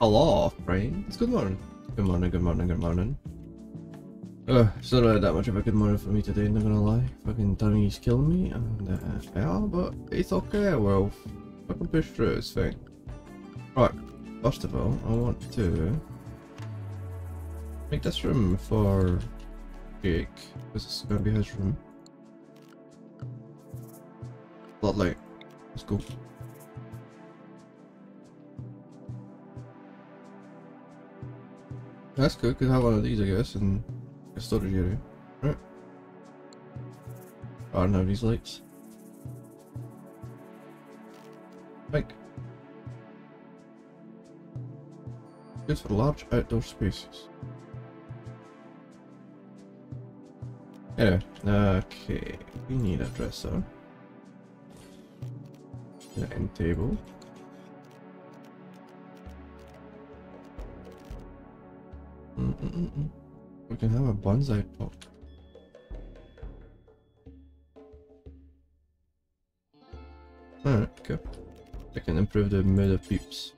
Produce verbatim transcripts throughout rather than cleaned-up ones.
aloft, right? It's good morning. Good morning, good morning, good morning. Uh, it's not really that much of a good morning for me today, not gonna lie. Fucking Tommy's killing me, and uh, yeah, but it's okay, well, fucking push through, it's fine. Right, first of all, I want to make this room for Jake, because this is gonna be his room. Spotlight, let's go. That's good, could have one of these I guess, and a storage area. Right. I don't have these lights. Like. Good for large outdoor spaces. Anyway, okay, we need a dresser. The end table. Mm -mm -mm. We can have a bonsai pot. Alright, okay. I can improve the mood of peeps.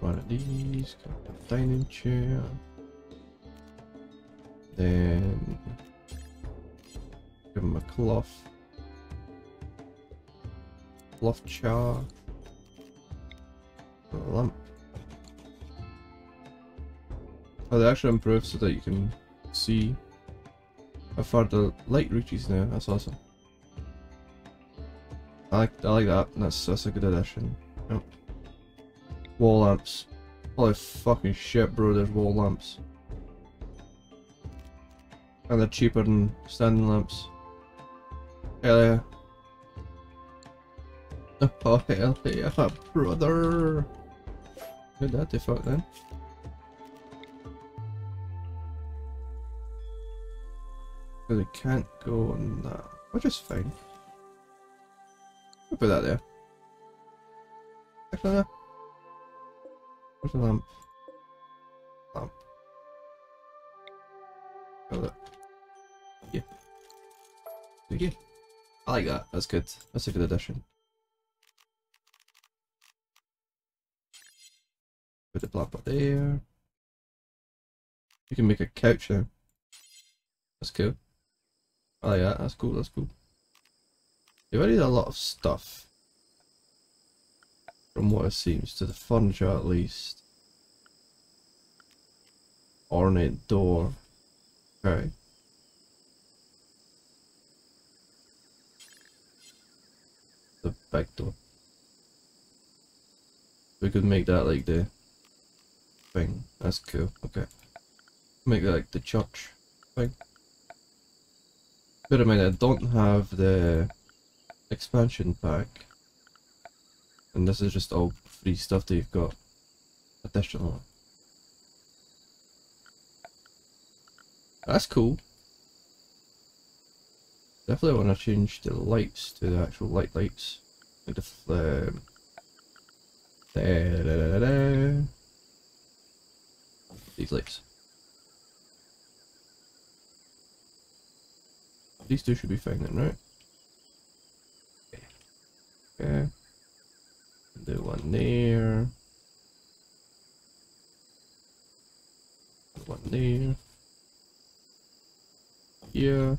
One of these, a dining chair. Then give him a cloth. Cloth char. A lamp. Oh, they actually improved so that you can see how far the light reaches now. That's awesome. I like I like that. That's that's a good addition. Oh. Wall lamps. Holy fucking shit, bro! There's wall lamps, and they're cheaper than standing lamps. Hell yeah! Oh hell yeah, brother! Good that the fuck then. Because I can't go on that, which is fine. We'll put that there. Actually, no. Where's the lamp? Lamp. Got it. Yeah. Yeah. I like that. That's good. That's a good addition. Put the lamp up there. You can make a couch now. That's cool. I like that, that's cool, that's cool. They've added a lot of stuff. From what it seems, to the furniture at least. Ornate door. Okay. The back door. We could make that like the thing. That's cool, okay. Make that like the church thing. Bear in mind, I don't have the expansion pack, and this is just all free stuff that you've got additional. That's cool. Definitely want to change the lights to the actual light lights, like the flame. Da -da -da -da. These lights. These two should be fine then, right? Okay. Okay. Do one there. Do one there. Here.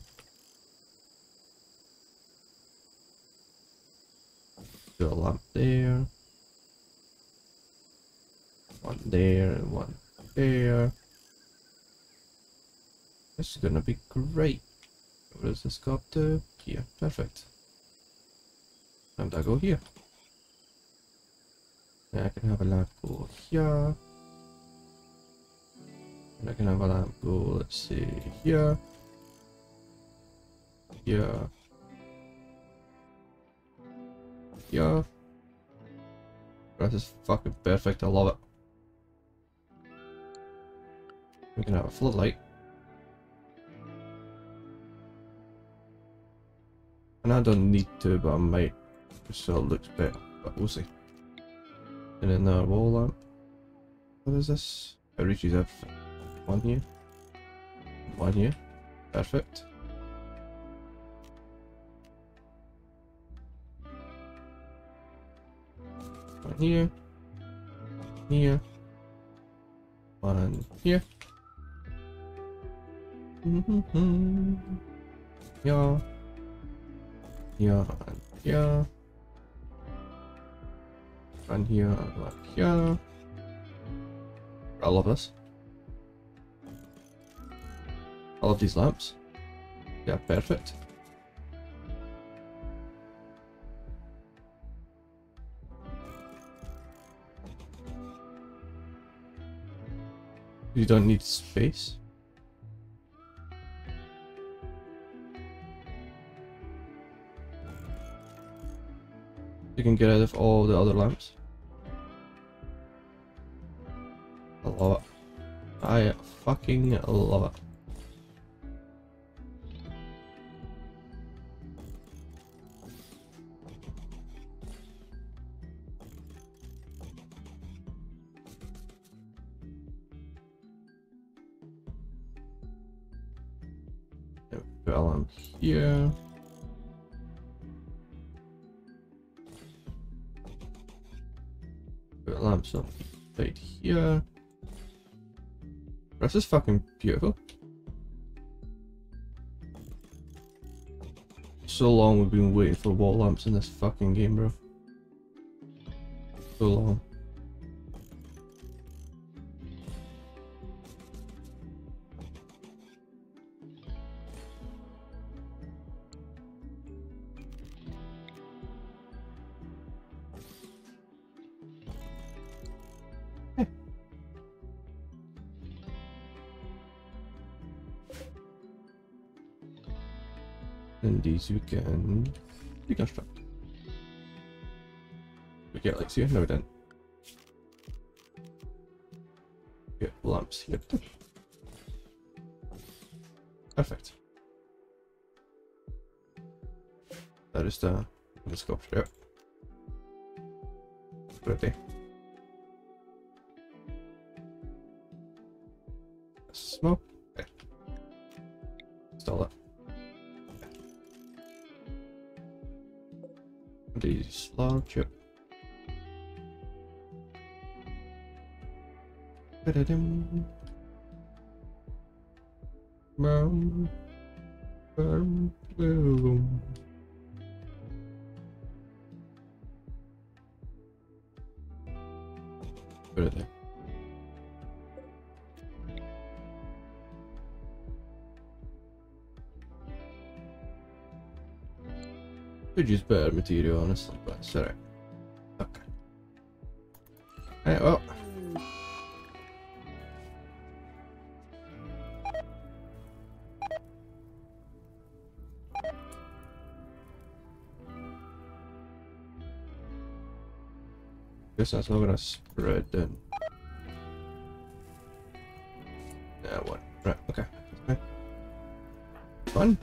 Do a lamp there. One there and one there. This is gonna be great. Where is this go up to? Here, perfect. And I go here. And I can have a lamp go here. And I can have a lamp go, let's see, here. Here. Here. That is fucking perfect, I love it. We can have a floodlight. And I don't need to, but I might, just so it looks better, but we'll see. And then our wall lamp. What is this? It reaches everything. One here. One here. Perfect. One here. here, one here. Yeah, yeah, yeah. One here, one here. All of this. All of these lamps. Yeah, perfect. You don't need space. You can get rid of all the other lamps. I love it. I fucking love it. Yeah. Put lamps up right here. This is fucking beautiful. So long we've been waiting for wall lamps in this fucking game, bro. So long. You can reconstruct. We get lights here? No, we don't. We get lamps here. Perfect. That is the sculpture. Yep. Pretty. Smoke. Okay. Install it. These large, yep. Ba-da-dum. Bum. Bum. Boom. Put it there. Could use better material, honestly, but it's alright. Okay. Alright, well. Guess that's not gonna spread then. Yeah, one. Right, okay. Okay. One.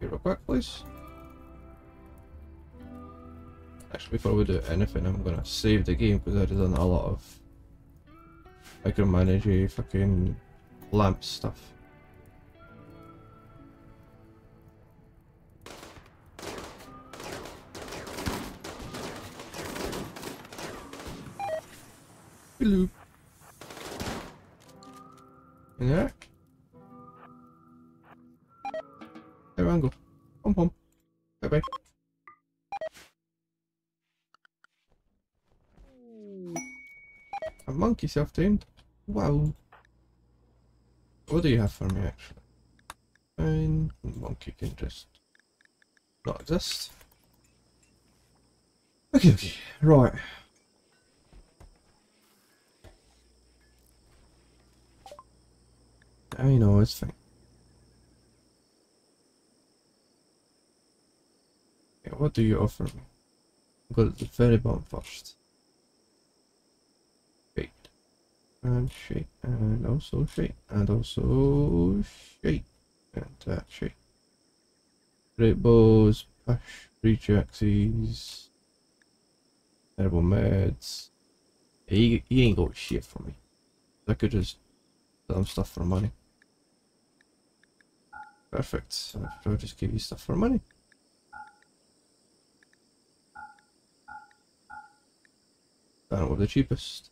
Here real quick, please. Before we do anything, I'm gonna save the game because I've done a lot of micromanaging fucking lamp stuff. Hello. In there. Everyone go. Pom pom. Bye bye. Monkey self-tamed. Wow. What do you have for me actually? Fine. Monkey can just not exist. Okay, okay. Right. I know, it's fine. Okay, what do you offer me? Go to the very bottom first. And shake, and also shake, and also shake, and that uh, shake. Great bows, push, reach axes, terrible meds. He, he ain't got shit for me. I could just sell him stuff for money. Perfect, so I'll just give you stuff for money. Down with the cheapest.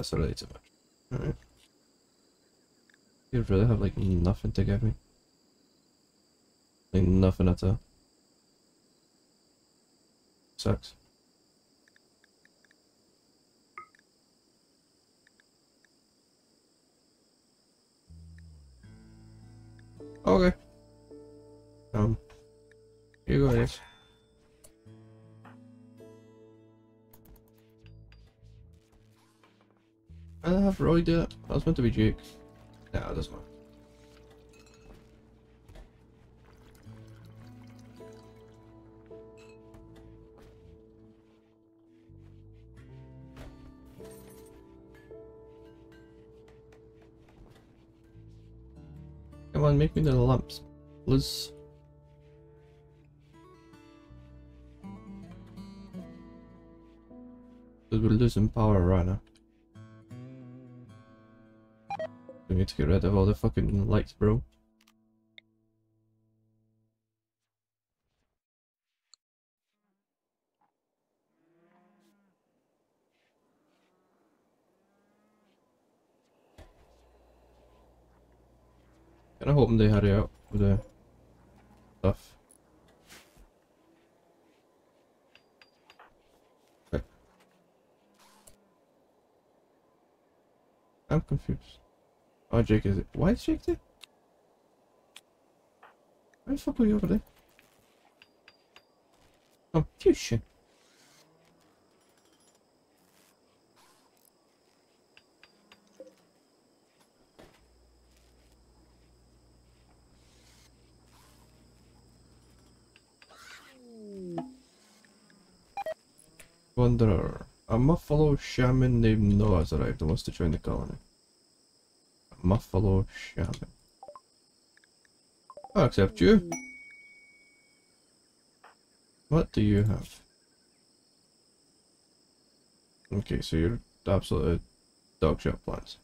That's really too much. Alright. You really have like nothing to give me? Like nothing at all. Sucks. Okay. Um here you go, guys. I don't have Roy do that. I was meant to be Duke. Nah, it doesn't matter. Come on, make me the lamps, please. Because we're losing power right now. We need to get rid of all the fucking lights, bro. Kinda hoping they hurry up with the stuff. Okay. I'm confused. Oh, Jake is it? Why is Jake there? Why the fuck were you over there? Confusion. Wanderer. A Muffalo shaman named Noah has arrived and wants to join the colony. Muffalo shaman. I'll accept you. What do you have? Okay, so you're absolute dog shit plans.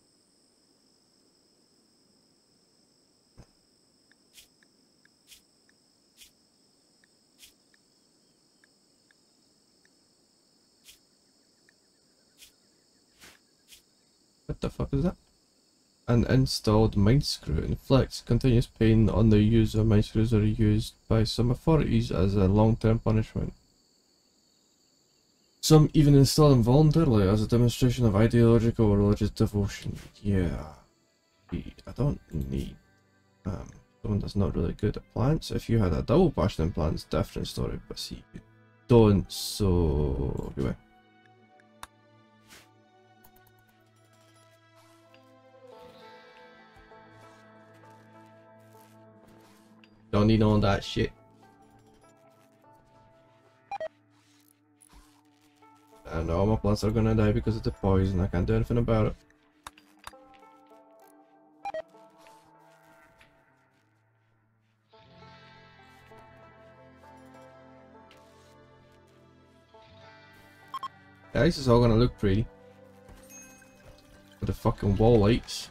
What the fuck is that? An installed minescrew inflicts continuous pain on the user. Minescrews are used by some authorities as a long-term punishment. Some even install them voluntarily as a demonstration of ideological or religious devotion. Yeah. I don't need um, someone that's not really good at plants. If you had a double passion in plants, different story, but see, you don't, so... Anyway. Don't need all that shit. And all my plants are gonna die because of the poison. I can't do anything about it. Yeah, this is all gonna look pretty. With the fucking wall lights.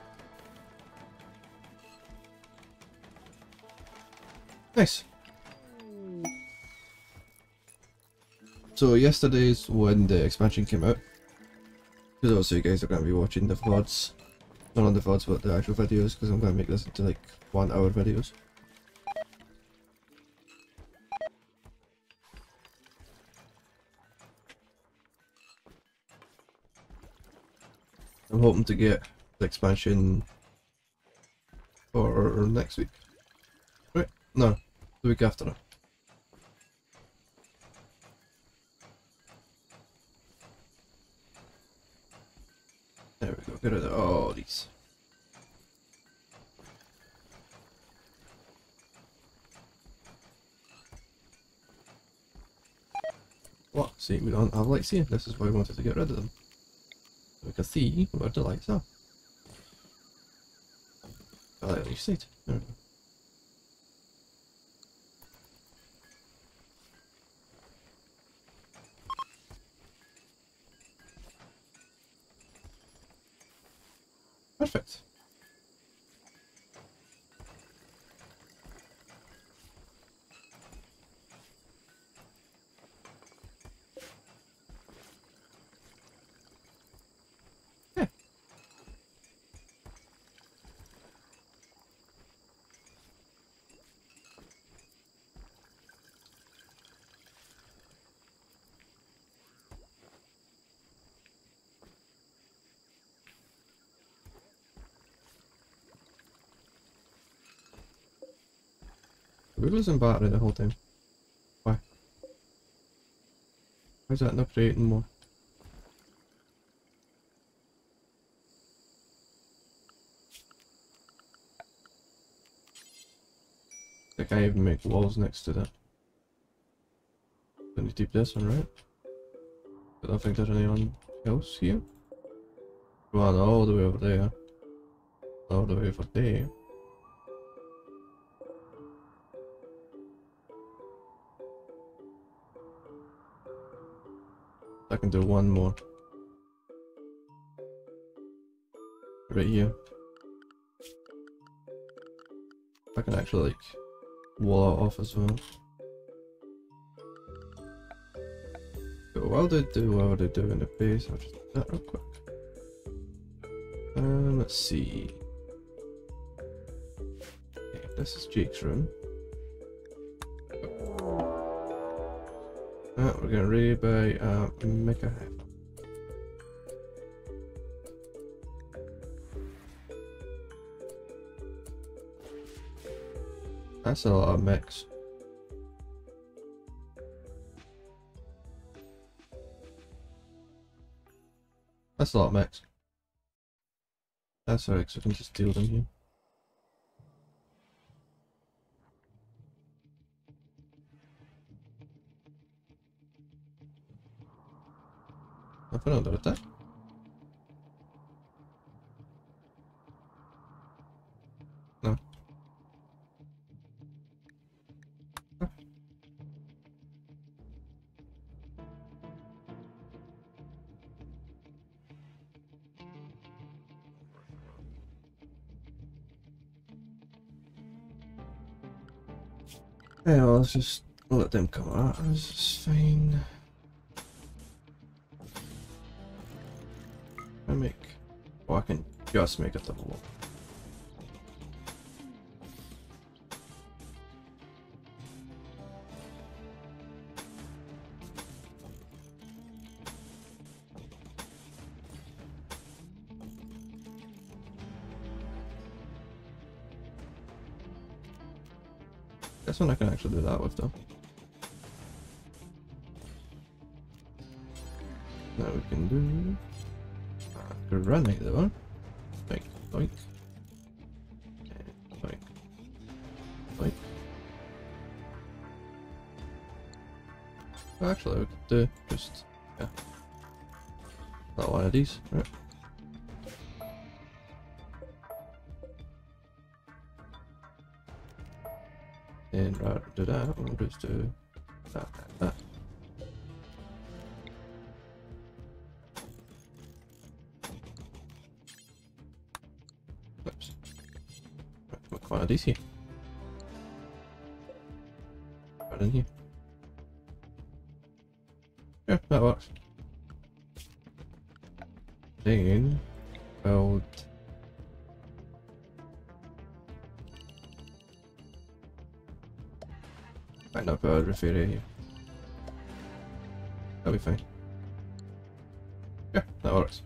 Nice. So yesterday's when the expansion came out, because obviously you guys are going to be watching the V O Ds, not on the V O Ds but the actual videos, because I'm going to make this into like one hour videos. I'm hoping to get the expansion for next week. Right? No. The week after that. There we go, get rid of all these. What? See, we don't have lights here. This is why we wanted to get rid of them. So we can see where the lights are. I like leaf seed. There we go. Perfect. Yeah. We wasn't battering the whole time. Why? Why is that not creating more? I think I even make walls next to that. Don't need to keep this one, right? I don't think there's anyone else here. One all the way over there. All the way over there. I can do one more. Right here. I can actually like wall out off as well. But while they do whatever they do in the base, I'll just do that real quick. Um, let's see. Okay, this is Jake's room. Uh, we're getting ready by uh, Mecha Hive. That's a lot of mechs. That's a lot of mechs. That's alright, so I can just deal them here. Nothing under attack. No. Huh. Yeah, well, let's just let them come out. That's fine. Make oh I can just make a double wall. This one I can actually do that with though. Now we can do granite though, like, like, like, like. Oh, actually, we could do just yeah, not one of these, right? And rather than do that, we'll just do that, that, that. Are these here? Right in here. Yeah, that works. Then build might not build a roof area here. That'll be fine. Yeah, that works.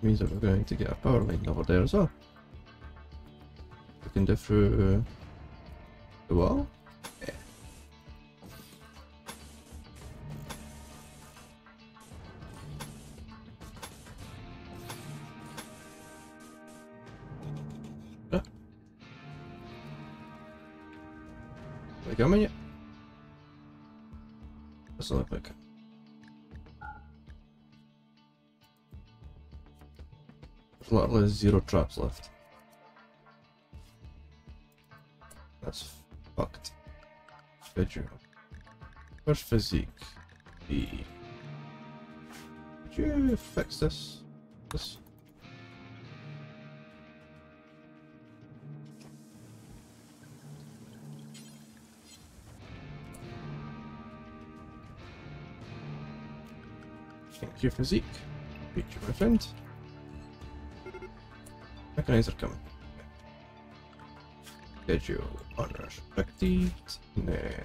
Means that we're going to get a power line over there as well. We can do through uh, the wall. Yeah. Huh? Are they coming yet? Doesn't look like it. Literally zero traps left. That's fucked. Fidget. Where's physique? B. Could you fix this? This. Thank you, physique. Beat you, my friend. Mechanizer coming. Get you unrestricted, and then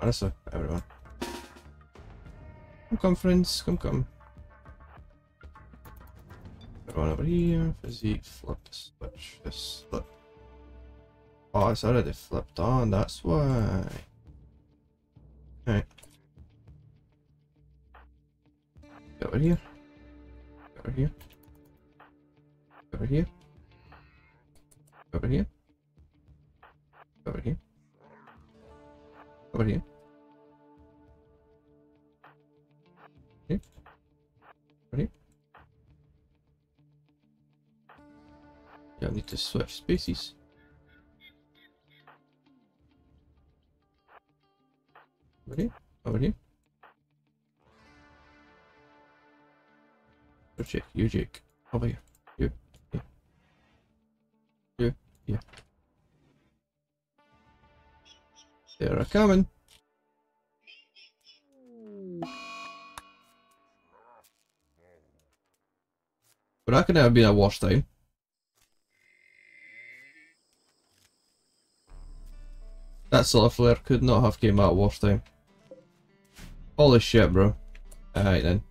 honestly, everyone. Come, come, friends. Come, come. One over here. Fizzy, flip, switch, just flip. Oh, it's already flipped on, that's why. Alright. Over here. Over here. Over here. Over here. Over here. Over here. Here. Over here. Yeah, I need to switch spaces. Over here. Over here. You Jake, you Jake, over here, you, you, you, you. They're a coming. But I could have been a wash time. That solar flare could not have came out at wash time. Holy shit, bro. Alright then.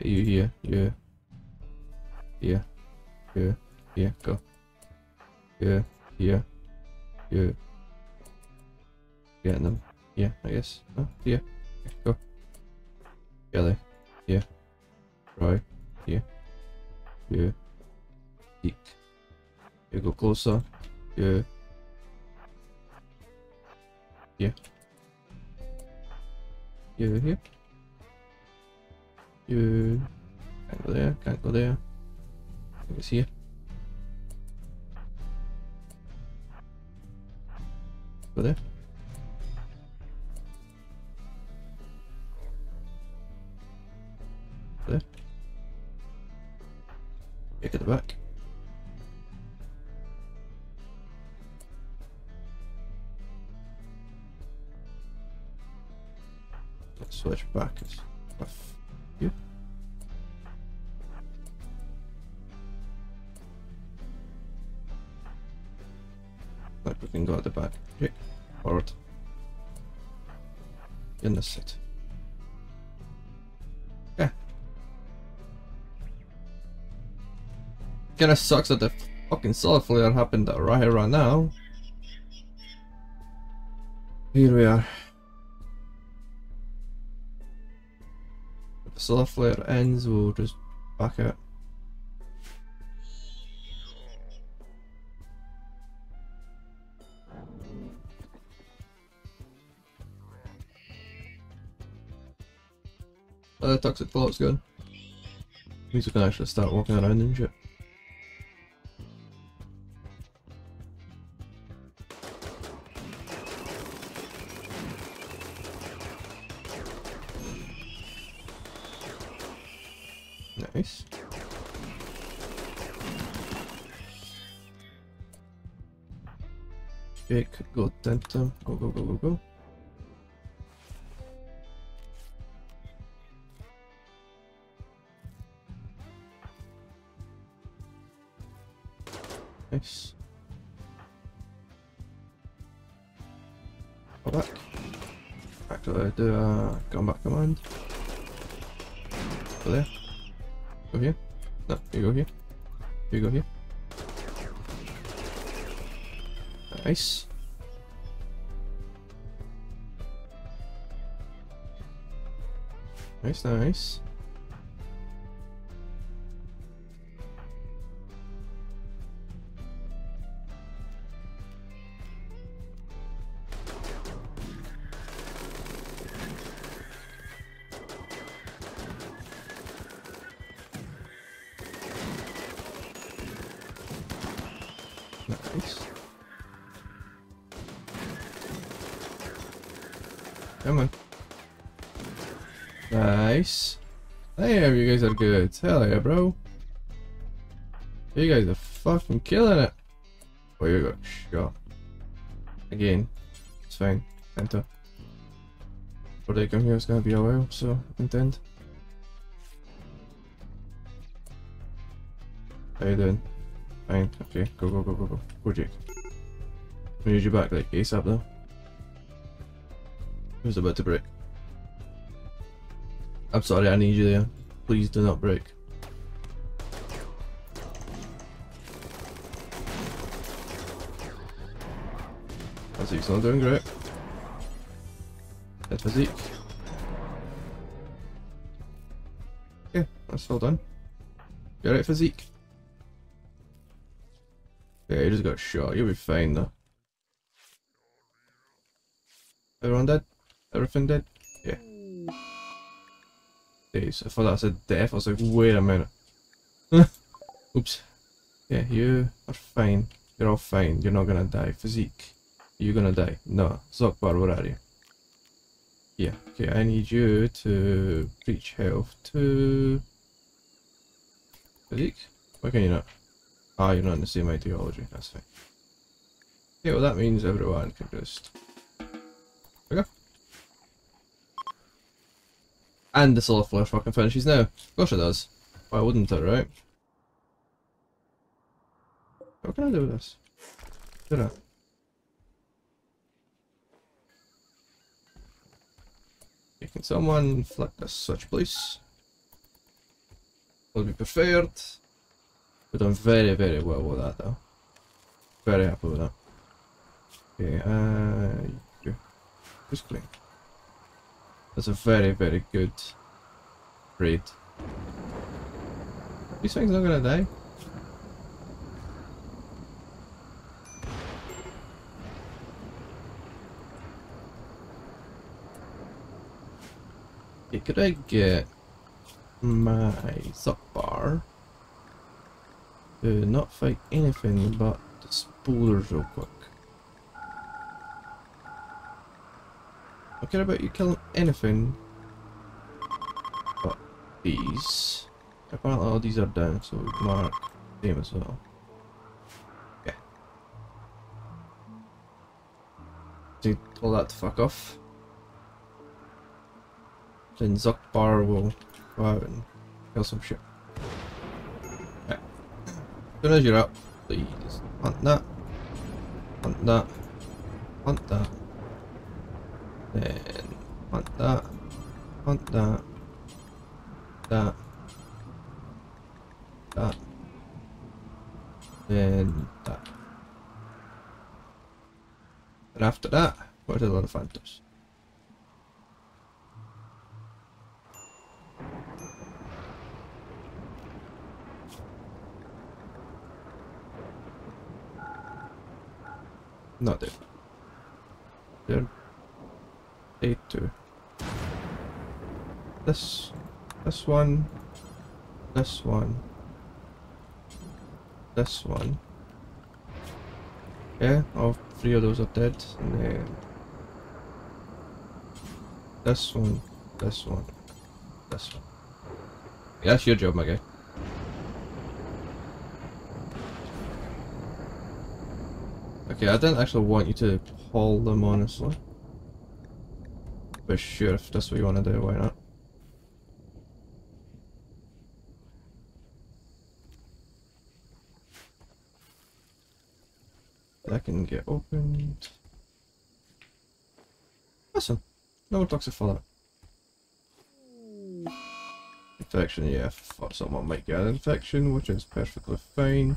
You here, you here, you here, go. You here, you getting them. Yeah, I guess. Oh, yeah, go. Kelly, yeah, right, yeah, you eek. You go closer. You yeah, you here. You can't go there, can't go there. I think it's here. Go there. Go there. Check at the back. Let's switch back. It's rough. You. Like we can go at the back. Okay. Forward. In the set. Yeah. Kinda sucks that the fucking solar flare happened right here right now. Here we are. Solar flare ends, we'll just back out. Oh, the toxic fallout's gone. Means we can actually start walking around and shit. Nice. Jake, go Denton. Go, go, go, go, go. Nice. Go back. Actually, do a come back command. Go there. Go here. No, you go here. You go here. Nice. Nice, nice. Come on. Nice. There, you guys are good. Hell yeah, bro. You guys are fucking killing it. Oh, you got shot. Again. It's fine. Enter. Before they come here, it's gonna be a while, so intend. How you doing? Fine. Okay. Go, go, go, go, go. Go, Jake. We need you back, like, ASAP, though. Who's about to break? I'm sorry, I need you there. Please do not break. Physique's not doing great. Dead Physique. Okay, that's all done. You alright, Physique? Yeah, you just got shot. You'll be fine though. Everyone dead? Everything dead? Yeah. Days. I thought that said death. I was like, wait a minute. Oops. Yeah, you are fine. You're all fine. You're not gonna die. Physique. You're gonna die. No. Zokbar, where are you? Yeah. Okay, I need you to reach health to Physique? Why can you not? Ah, you're not in the same ideology. That's fine. Okay, well that means everyone can just... Okay. And the solar flare fucking finishes now. Of course it does. Why wouldn't it, right? What can I do with this? Do that. Okay, can someone flick this switch, please? We'll be preferred. We've done very, very well with that, though. Very happy with that. Okay, uh... just clean. That's a very, very good raid. These things are not gonna die. Okay, could I get my Zokbar to not fight anything but the spoilers real quick? I don't care about you killing anything but these. Apparently all these are down, so we mark them as well. Yeah. Need all that to fuck off. Then Zokbar will go out and kill some shit. Yeah. As soon as you're up, please hunt that. Hunt that. Hunt that. Then want that, want that, that, that, then that. And after that, what are the other phantoms? Not there. There. Two. This, this one, this one, this one. Yeah, all three of those are dead. And then this one, this one, this one. Yeah, that's your job, my guy. Okay, I didn't actually want you to haul them, honestly. But sure, if that's what you want to do, why not? That can get opened. Awesome. No more toxic fallout. Infection, yeah, I thought someone might get an infection, which is perfectly fine.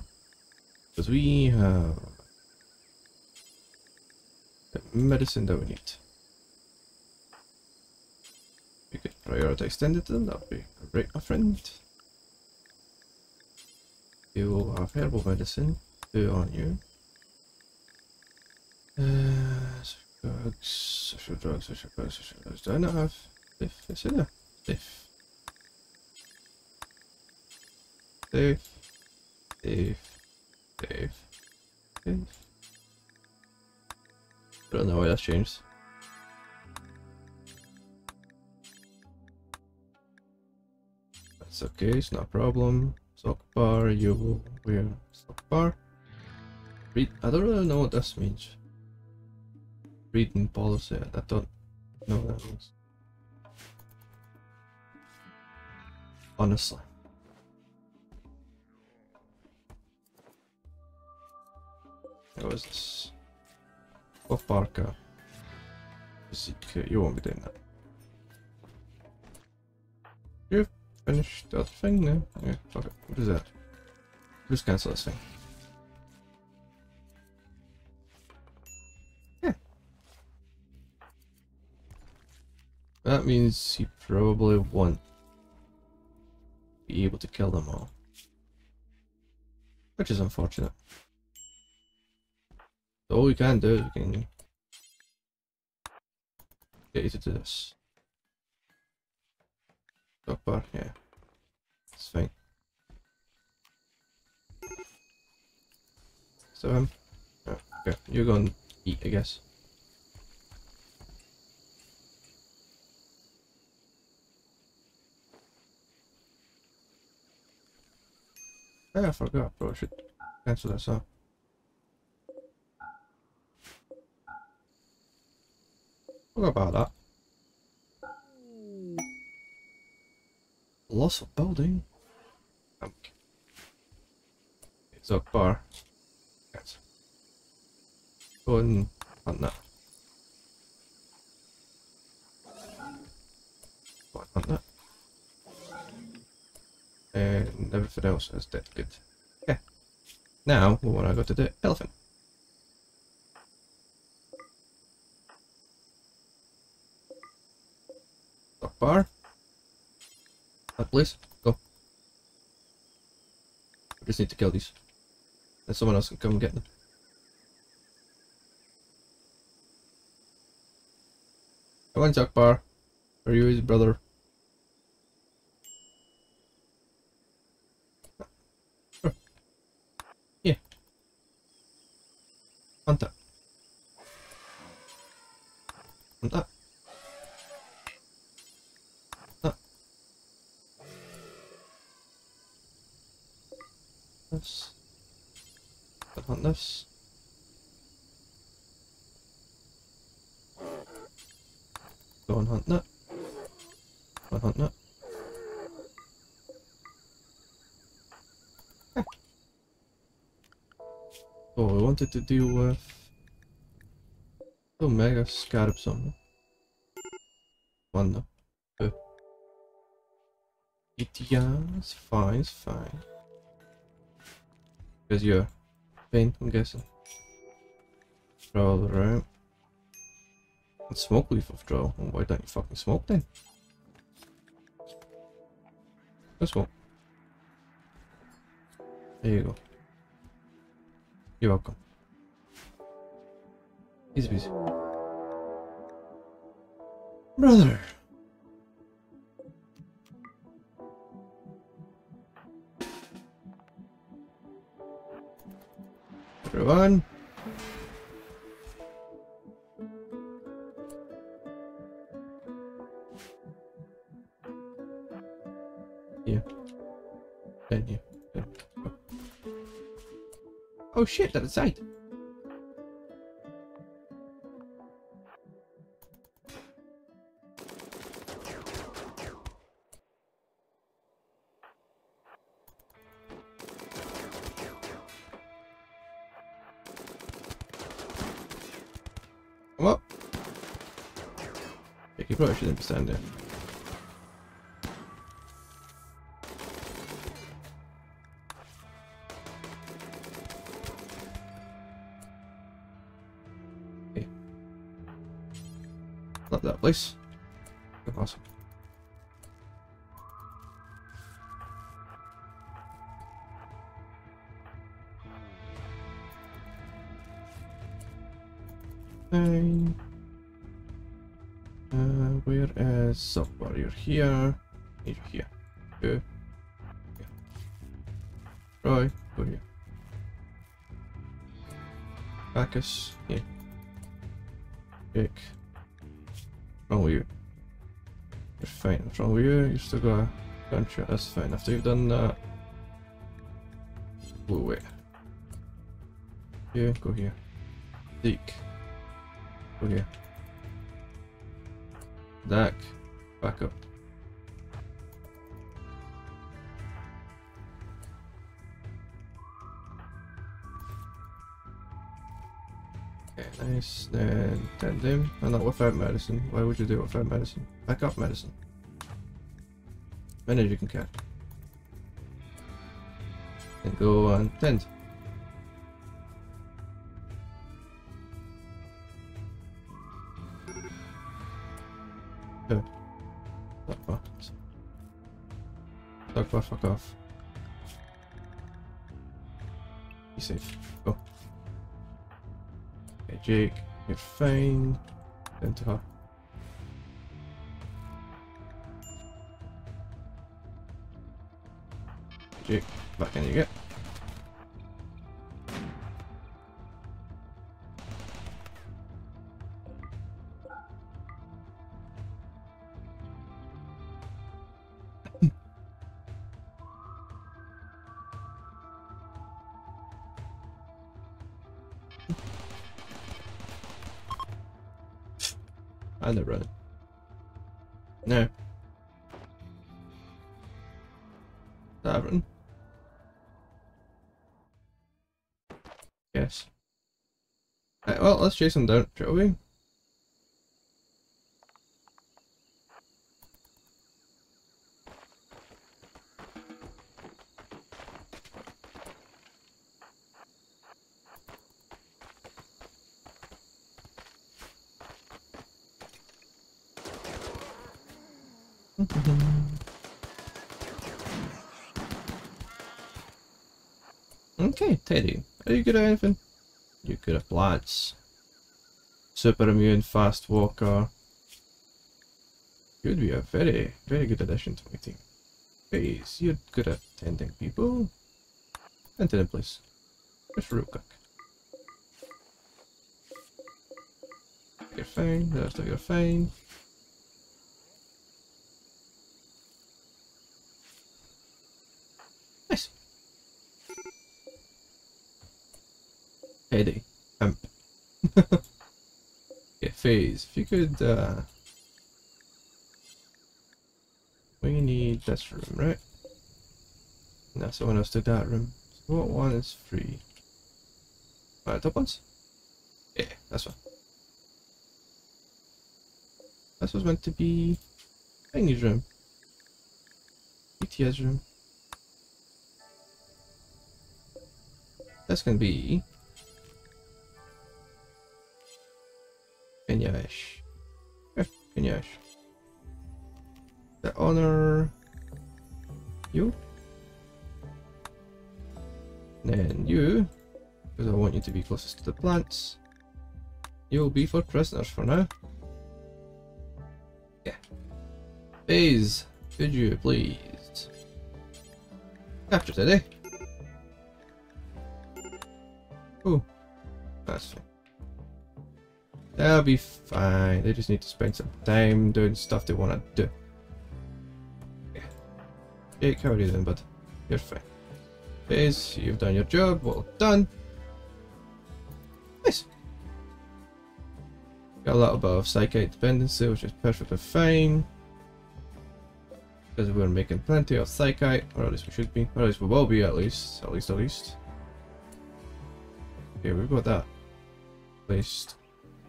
Because we have the medicine that we need. We could prioritize extended to them, that would be great, my friend. You will have herbal medicine, two on you. Uh, social drugs, social drugs, social drugs, social drugs. Do I not have safe? It's in there. Safe. Safe. Safe. Safe. Safe. I don't know why that's changed. It's okay, it's not a problem. Zokbar, you will wear Zokbar. Read, I don't really know what this means. Reading policy, I don't know what that means. Honestly. What is this? Zokbar. You won't be doing that. You've finished that thing now? Yeah, fuck it. What is that? Just cancel this thing. Yeah. That means he probably won't be able to kill them all. Which is unfortunate. So all we can do is we can get you to do this. Dog bar, yeah. That's fine. So um oh, okay, you're going to eat, I guess. Oh, I forgot, bro, I should cancel this out. Forgot about that. Loss of building. Um, it's a bar. Yes. Go and hunt that. Go and hunt that. And everything else is dead good. Yeah. Now we want to go to the elephant. Dog bar. That place, go. We just need to kill these. Then someone else can come and get them. Come on, Jakbar. Are you his brother? Sure. Yeah. Want that. Want that. This. Don't want this. Go and hunt that. Go and hunt that. Eh. Oh, I wanted to deal with oh, mega scarab something. One though. Two. It yeah, it's fine, it's fine. Because you're pain, I'm guessing. Probably right. And smoke leaf withdrawal. Well, why don't you fucking smoke then? Let's smoke. There you go. You're welcome. Easy peasy. Brother! Everyone, yeah, and you. Yeah. Oh. Oh shit, that's inside. Probably shouldn't stand there. Okay. Not that place. Awesome. Nine. Uh, where is software? You're here. You're here. Go. Yeah. Roy, go here. Bacchus, here. Jake. What's wrong with you? You're fine. What's wrong with you? You still got a gunshot. That's fine. After you've done that. Blue way. Yeah, go here. Zeke. Go here. Dak, back up. Okay, nice. Then tend him. I'm not without medicine. Why would you do it without medicine? Back up, medicine. manage you can catch. And go on tent. Okay. Dogbar, fuck off. Be safe. Go. Okay, Jake, you're fine. Then to her. Jake, back in you get. I never run it. No. That run. Yes. Right, well, let's chase him down, shall we? Okay, Teddy, are you good at anything? You're good at blats. Super immune, fast walker. You'd be a very, very good addition to my team. Please, you're good at tending people. Tend to them, please. Just real quick. You're fine, there's that you're fine. Eddie, imp. Yeah, phase. If you could, uh... we need this room, right? And that's someone else did that room. So what one is free? Right, top ones? Yeah, that's one. This was meant to be... Thingy's room. E T S room. That's gonna be... Finyash. Finyash. The honor you. And then you, because I want you to be closest to the plants. You'll be for prisoners for now. Yeah. Please, could you please capture today? Oh, that's fine. They'll be fine, they just need to spend some time doing stuff they want to do. Yeah. Jake, how are you doing, bud? You're fine. Please, you've done your job, well done. Nice. Got a little bit of psychic dependency, which is perfectly fine. Because we're making plenty of psychic, or at least we should be, or at least we will be at least, at least, at least. Okay, we've got that placed.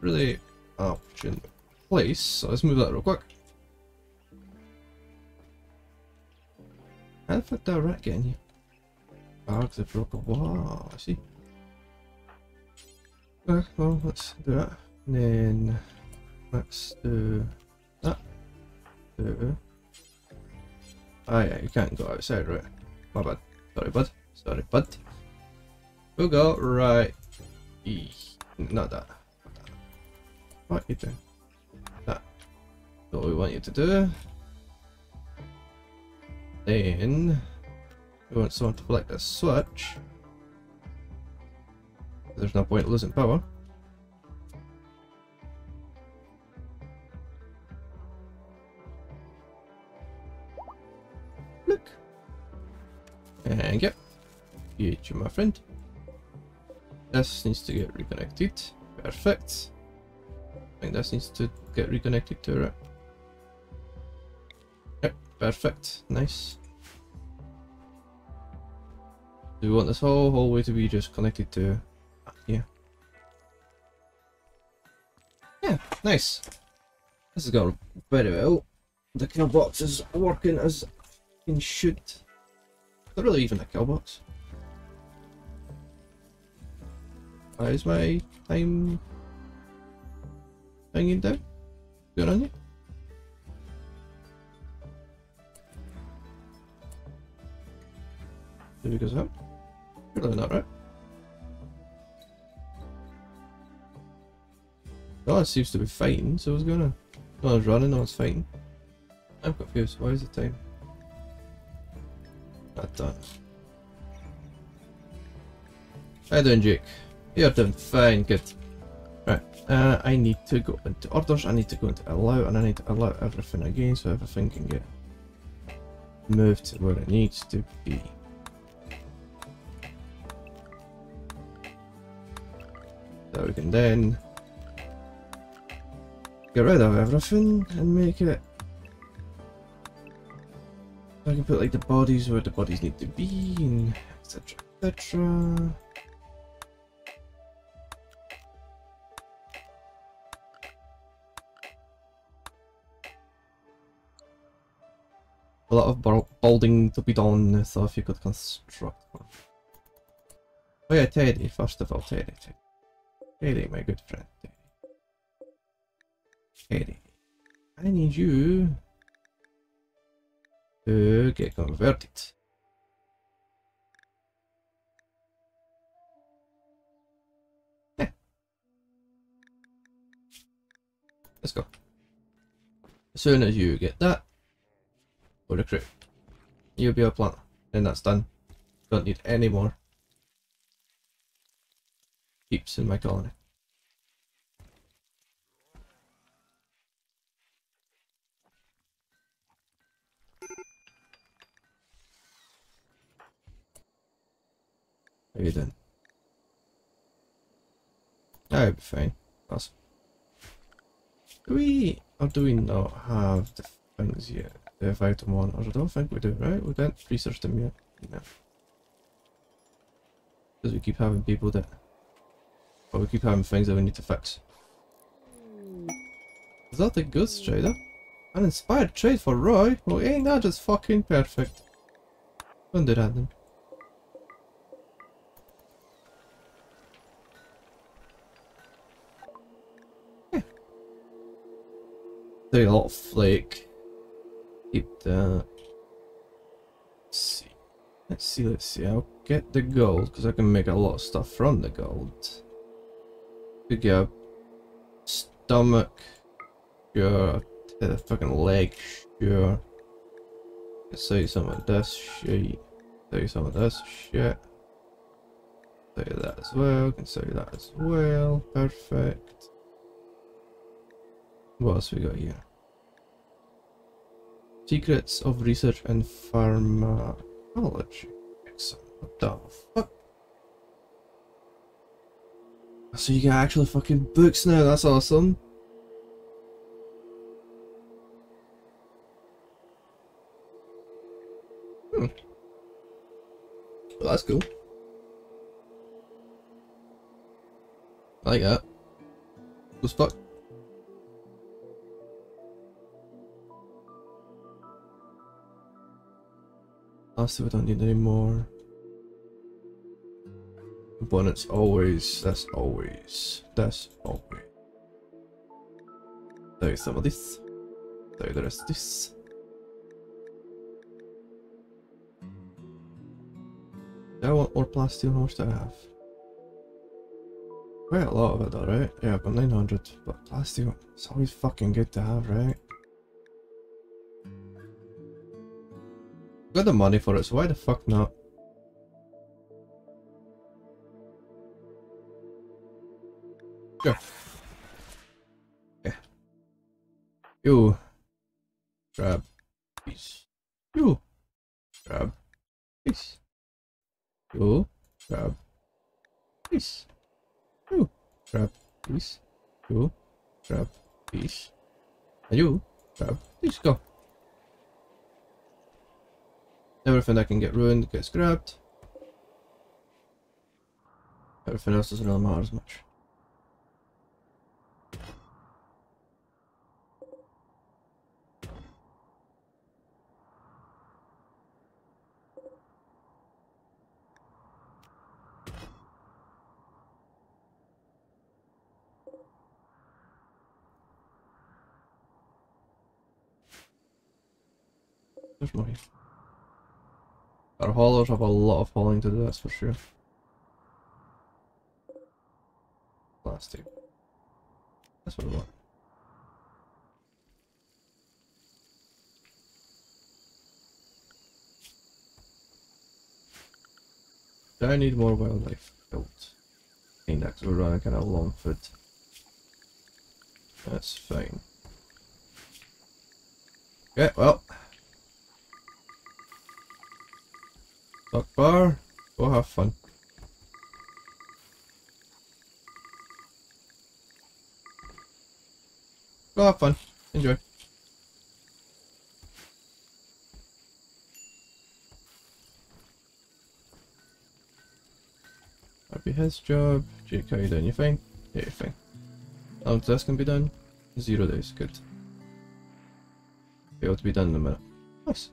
Really option place, so let's move that real quick. How the fuck did that rat get in here? Oh, because I broke a wall, I see. Okay, well, let's do that. And then let's do that. Do. Oh yeah, you can't go outside, right? My bad. Sorry, bud. Sorry, bud. We'll go right. E. Not that. What you do? That. That's what we want you to do. Then we want someone to collect a switch. There's no point in losing power. Look. And yep. You, my friend. This needs to get reconnected. Perfect. I think this needs to get reconnected to it. Yep, perfect, nice. Do we want this whole hallway to be just connected to here? Yeah, nice. This has gone very well. The kill box is working as can shoot. Is that really even a kill box? Why is my time hanging down? Good on you. There it goes up. Surely not, right? Oh, it seems to be fighting, so what's going on? No, I was running, I was fighting. I'm confused. Why is the time? Not done. How you doing, Jake? You're doing fine, good. Right, uh, I need to go into orders, I need to go into allow, and I need to allow everything again so everything can get moved to where it needs to be. So we can then get rid of everything and make it. I can put like the bodies where the bodies need to be, and et cetera, et cetera. A lot of balding to be done, so if you could construct one. Oh yeah, Teddy. First of all, Teddy, Teddy, Teddy, my good friend, Teddy. Teddy, I need you to get converted. Yeah. Let's go. As soon as you get that, we'll recruit. You'll be a planter, and that's done. Don't need any more heaps in my colony. How you doing? That'll be fine. Awesome. Do we or do we not have the things yet? The item monitors? I don't think we do, right? We didn't research them yet. No. Because we keep having people that But we keep having things that we need to fix. Is that a goods trader? An inspired trade for Roy? Well, ain't that just fucking perfect? Don't do that then. Take a lot of flake. Keep that. Let's see. Let's see, let's see. I'll get the gold because I can make a lot of stuff from the gold. Could get a stomach. Sure. Get a fucking leg. Sure. Let's say some of this shit. Say some of this shit. Say that as well. Can say that as well. Perfect. What else we got here? Secrets of Research and Pharmacology. Excellent. What the fuck? So you get actual fucking books now, that's awesome. Hmm. Well, that's cool. I like that. Cool spot. Lastly, we don't need any more. Components always, that's always, that's always. Take some of this, take the rest of this. Do I want more plasteel? How much do I have? Quite a lot of it though, right? Yeah, I've got nine hundred, but plasteel, it's always fucking good to have, right? Got the money for it, so why the fuck not? Sure. Yeah. You grab this. You grab this. You grab this. You grab this. You grab this. And you grab this. Go. Everything that can get ruined gets grabbed. Everything else doesn't really matter as much. There's no heat. Our haulers have a lot of hauling to do, that's for sure. Plastic. That's what I want. I need more wildlife built. Kinda, because we're running kind of long food. That's fine. Okay, well. Duck bar, go have fun. Go have fun. Enjoy. His job. Jake, how you doing? You fine? Yeah, you're fine. How long this can be done? Zero days. Good. Be able to be done in a minute. Nice.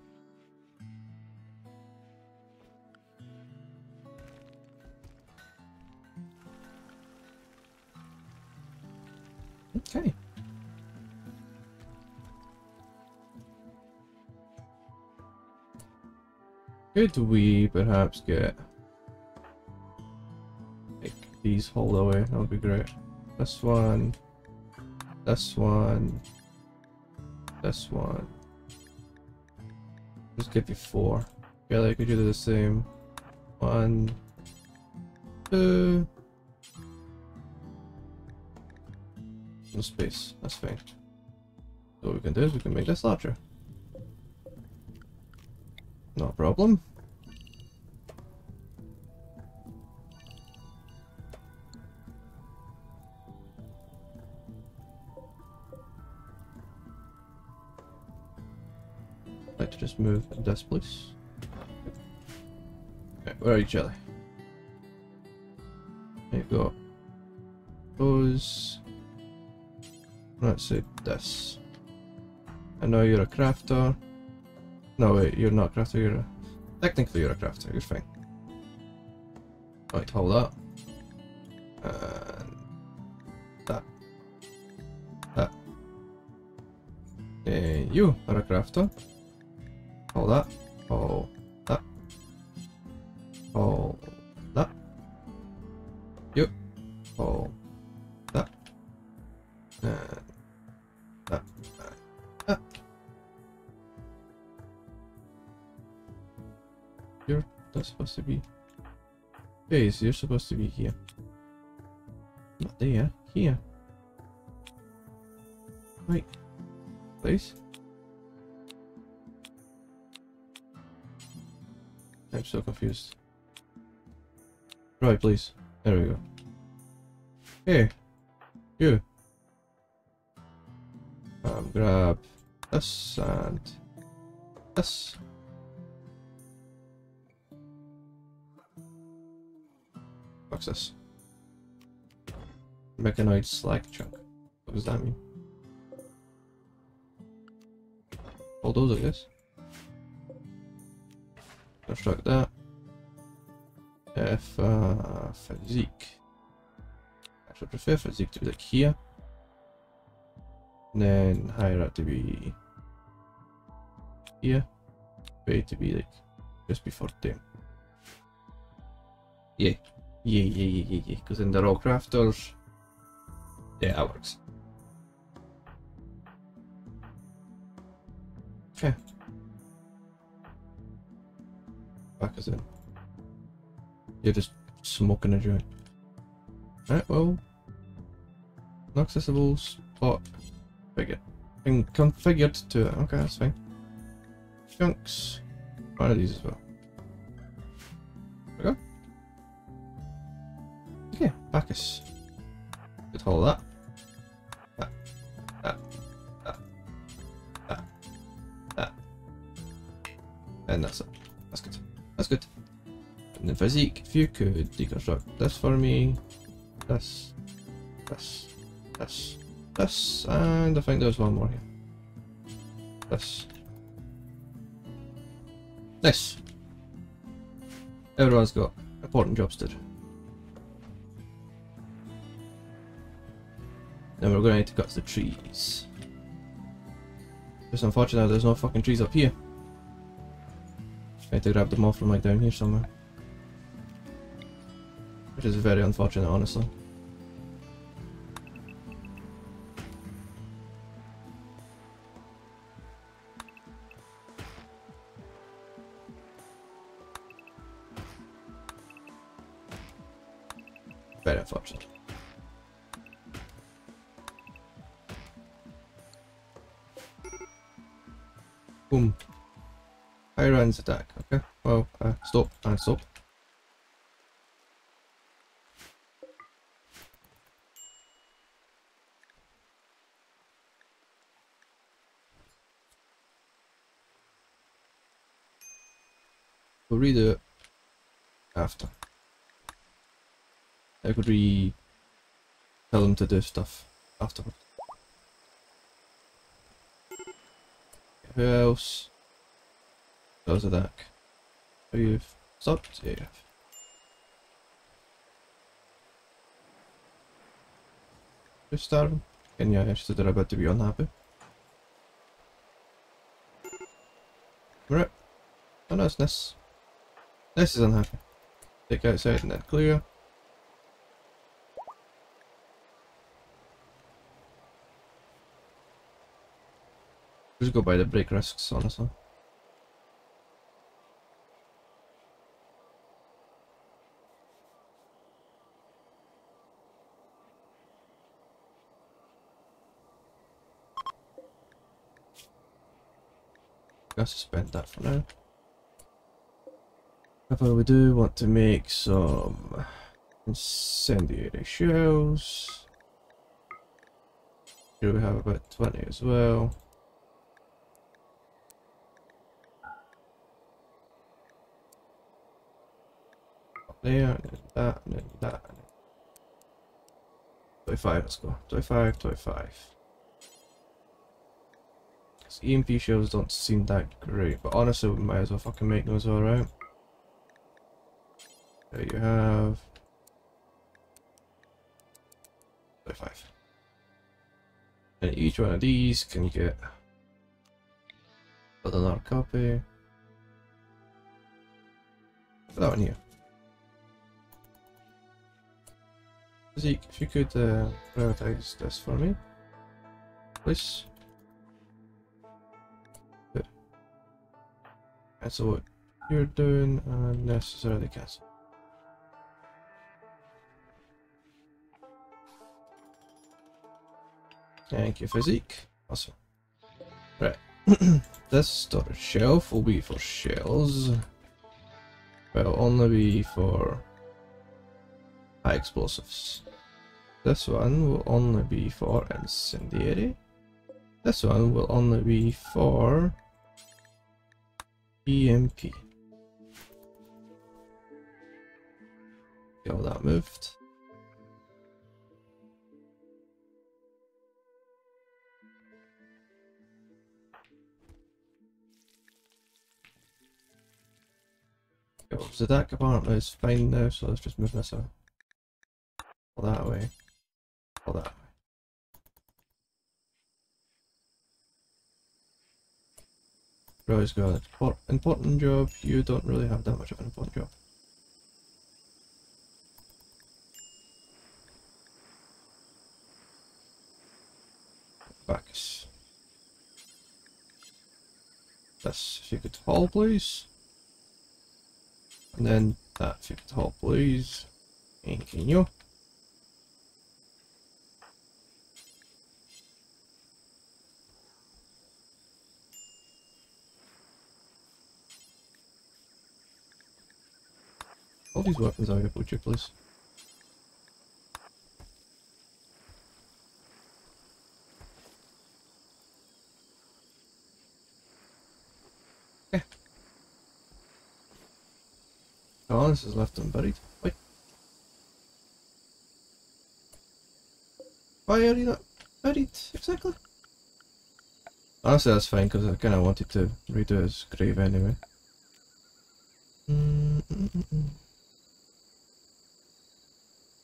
Okay. Could we perhaps get these hauled away? That would be great. This one, this one, this one. Just give you four. Yeah, okay, like we could do the same. One, two. No space. That's fine. So what we can do is we can make this larger. Not a problem. Just move this place. Right, where are you, Jelly? There you go. Those. Let's see this. I know you're a crafter. No wait, you're not a crafter. You're a... technically you're a crafter. You're fine. Right, hold that. And that. That. And you are a crafter. All that, all that, all that, you, all that, and that, and that. You're not supposed to be. Okay, so you're supposed to be here. Not there, here. Wait, please. I'm so confused. Right, please. There we go. Hey, you. Um, grab this and this. What's this? Mechanoid slag chunk. What does that mean? All those, I guess. Construct that. If uh, physique. I should prefer physique to be like here. And then higher up to be here. Way to be like just before them. Yeah. Yeah, yeah, yeah, yeah, yeah. Because then they're all crafters. Yeah, that works. Okay. Back as in. You're just smoking a joint. Alright, well. An accessible spot figure. And configured to it. Okay, that's fine. Chunks. One of these as well. There we go. Okay, Bacchus. Good haul of that. Physique, if you could deconstruct this for me, this, this, this, this, and I think there's one more here. This. This. Everyone's got important jobs to do. Then we're going to need to cut the trees. It's unfortunate there's no fucking trees up here. I had to grab them all from like down here somewhere. Which is very unfortunate, honestly. Very unfortunate. Boom. Iron's attack. Okay. Well, uh, stop. And stop. We'll redo it after. I could re tell them to do stuff afterwards. Who else? Those are that. Are you stopped? Yeah, you have. You're starving? And yeah, actually they're about to be unhappy. Right. Oh no, it's Ness. Ness is unhappy. Take outside and then clear. Just go by the break risks, honestly. I'll suspend that for now. However, we do want to make some incendiary shells. Here we have about twenty as well. There, and then that, and then that, and then twenty-five, let's go. twenty-five, twenty-five. Because E M P shells don't seem that great, but honestly, we might as well fucking make those all right. There you have. twenty-five. And each one of these can get another copy. Put that one here. Zeke, if you could uh, prioritize this for me, please. Good. And so what you're doing, and this is already cancelled. Thank you, Physique. Awesome. Right. This storage shelf will be for shells. Well, only be for high explosives. This one will only be for incendiary. This one will only be for E M P. Get all that moved. Okay, so that compartment is fine now, so let's just move this out. All that way, all that way. Bro's got an important job, you don't really have that much of an important job. Bacchus. This, if you could haul please. And then that, if you could haul please. And can you? All these weapons are here, would you please? Yeah. Oh, this is left unburied. Wait. Why are you not buried exactly? Honestly, that's fine because I kind of wanted to redo his grave anyway. Mm -mm -mm.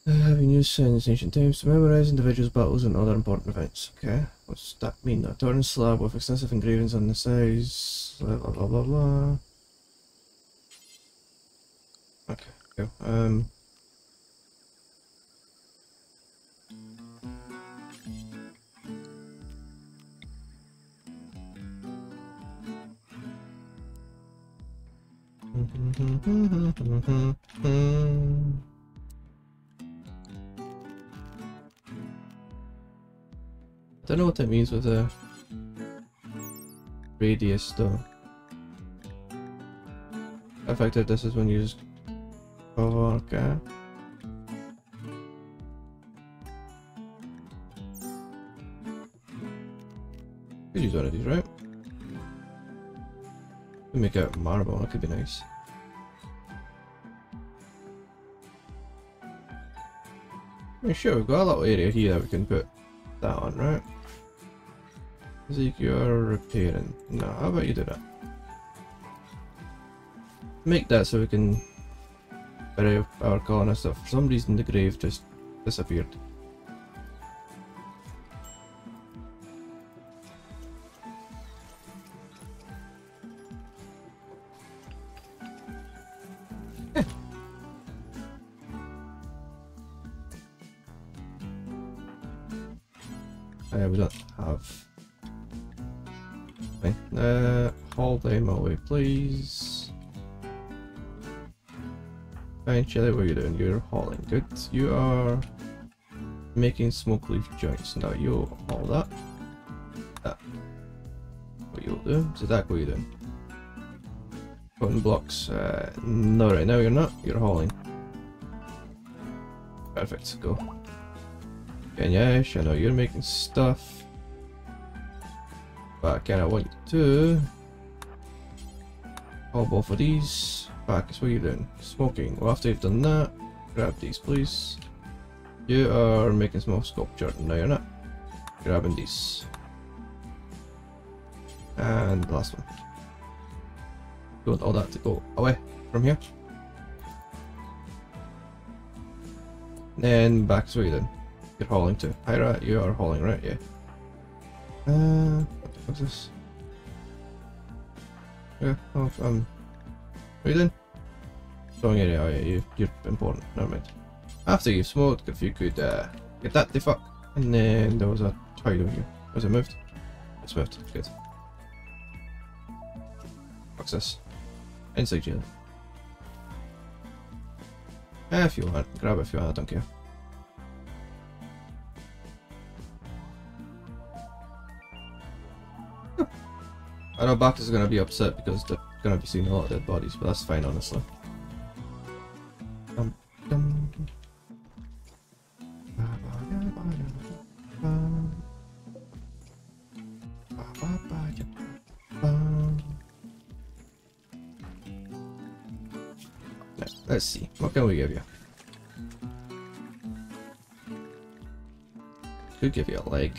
Uh, having used since ancient times to memorize individuals, battles, and other important events. Okay, what's that mean? A torn slab with extensive engravings on the sides. Blah blah blah blah blah. Okay, cool. Um, don't know what that means with the radius though. Effective distance when used. Oh, okay. Could use one of these, right? Could make out marble, that could be nice. I mean, sure, we've got a little area here that we can put that on, right? Zeke, you're repairing. No, how about you do that? Make that so we can bury our colonists that for some reason the grave just disappeared. Uh, we don't have. Okay. Uh, hold them away, please. Fine, Shelly, what are you doing? You're hauling. Good. You are making smoke leaf joints. Now you haul that. That. What you'll do? Is that what you're doing? Cotton blocks. Uh, no, right now you're not. You're hauling. Perfect. Go. Yes, I know you're making stuff, but I kind of want you to haul both of these back. That's what you're doing. Smoking. Well, after you've done that, grab these, please. You are making small sculpture. No, you're not. Grabbing these. And the last one. You want all that to go away from here. Then back to what you're doing. You're hauling too. Hira, you are hauling, right? Yeah. Uh, what the fuck's this? Yeah, oh, um, what are you doing? Wrong area, oh yeah, you, you're important, never mind. After you've smoked, if you could uh, get that the fuck. And then there was a tide over here. Was it moved? It's moved, good. Fuck's this? Inside jail. Eh, if you want, grab it if you want, I don't care. I know Bacchus is going to be upset because they're going to be seeing a lot of dead bodies, but that's fine, honestly. Um, dum. Let's see, what can we give you? Could give you a leg.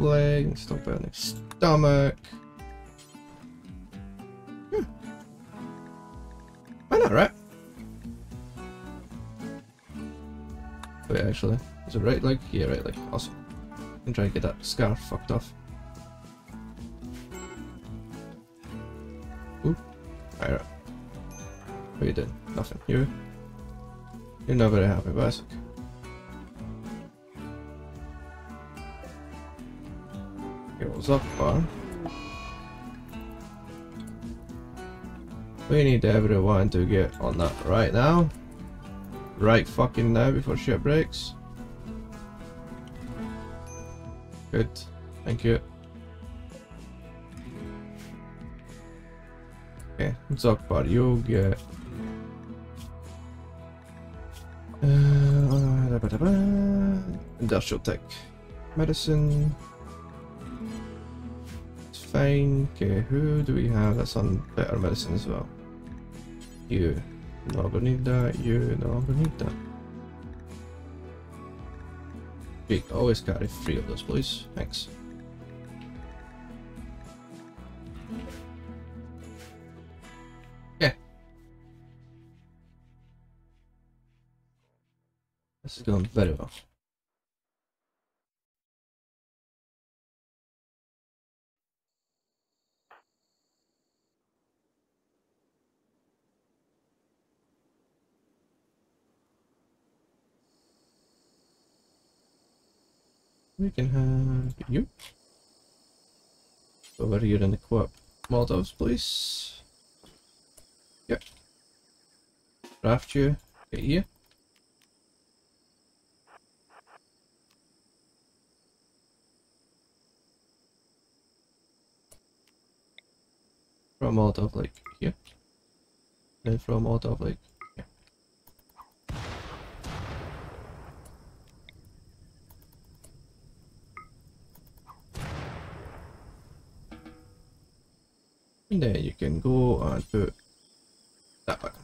Leg, stop burning stomach. Hmm. Why not, right? Wait, actually, is it right leg? Yeah, right leg. Awesome. I'm trying to get that scarf fucked off. Ooh. Alright. Right. What are you doing? Nothing. You? You're not very happy, but it's okay. Up bar. We need everyone to get on that right now. Right fucking now before shit breaks. Good. Thank you. Okay, Zoc bar, you get uh, industrial tech. Medicine. Fine, okay, who do we have that's on better medicine as well? You, no longer need that, you, no longer need that. Jake, always carry three of those, please, thanks. Yeah. This is going very well. You can have you. Over here in the co-op. Molotovs, please. Yep. Craft you. Get you. From Molotov, like here. Then from Molotov, like here. And then you can go and put that one.